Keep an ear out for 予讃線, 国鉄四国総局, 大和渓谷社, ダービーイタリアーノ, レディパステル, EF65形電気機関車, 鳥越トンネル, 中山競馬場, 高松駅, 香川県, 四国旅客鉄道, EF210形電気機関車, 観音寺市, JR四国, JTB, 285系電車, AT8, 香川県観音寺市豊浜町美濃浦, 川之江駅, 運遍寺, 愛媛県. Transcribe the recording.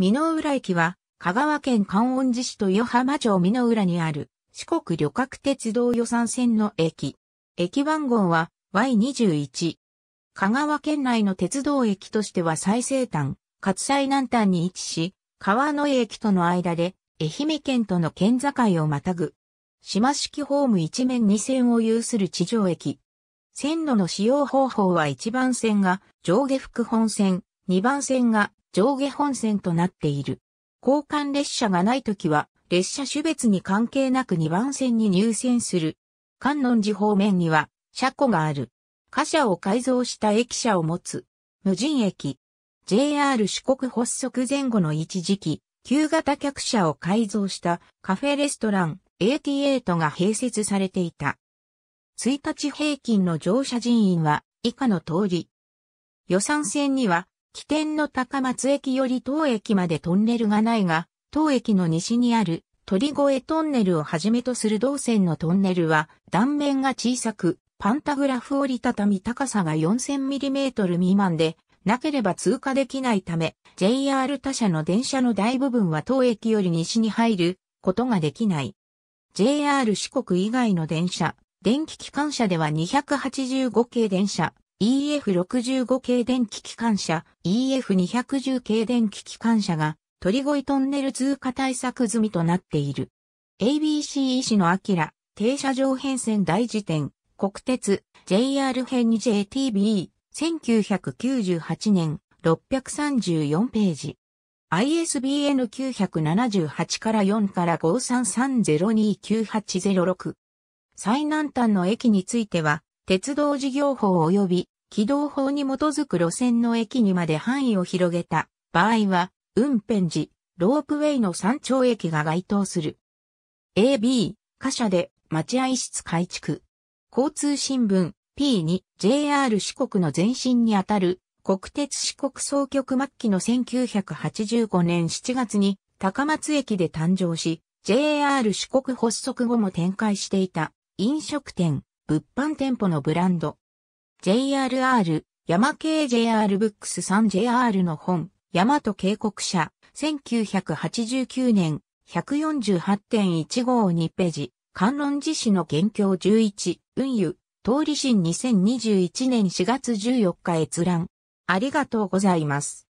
美濃浦駅は、香川県観音寺市豊浜町美濃浦にある、四国旅客鉄道予讃線の駅。駅番号は Y21。香川県内の鉄道駅としては最西端、かつ最南端に位置し、川之江駅との間で、愛媛県との県境をまたぐ。島式ホーム一面二線を有する地上駅。線路の使用方法は1番線が上下副本線、2番線が上下本線となっている。交換列車がないときは、列車種別に関係なく2番線に入線する。観音寺方面には、車庫がある。貨車を改造した駅舎を持つ。無人駅。JR 四国発足前後の一時期、旧型客車を改造したカフェレストラン AT8 が併設されていた。1日平均の乗車人員は以下の通り。予讃線には、起点の高松駅より当駅までトンネルがないが、当駅の西にある鳥越トンネルをはじめとする同線のトンネルは断面が小さく、パンタグラフ折りたたみ高さが 4000mm 未満でなければ通過できないため、JR 他社の電車の大部分は当駅より西に入ることができない。JR 四国以外の電車、電気機関車では285系電車、EF65 系電気機関車、EF210 系電気機関車が鳥越トンネル通過対策済みとなっている。ABC 石野彰、停車場変遷大辞典、国鉄、JR 編に JTB、1998年、634ページ。ISBN 978-4-533029-806。最南端の駅については、鉄道事業法及び軌道法に基づく路線の駅にまで範囲を広げた場合は、運遍寺、ロープウェイの山頂駅が該当する。AB、貨車で待合室改築。交通新聞 P2、JR 四国の前身にあたる国鉄四国総局末期の1985年7月に高松駅で誕生し、JR 四国発足後も展開していた飲食店。物販店舗のブランド。JRR、山系 JR ブックス 3JR の本、大和渓谷社、1989年、148.152 ページ、観音寺市の元凶11、運輸、通り新2021年4月14日閲覧。ありがとうございます。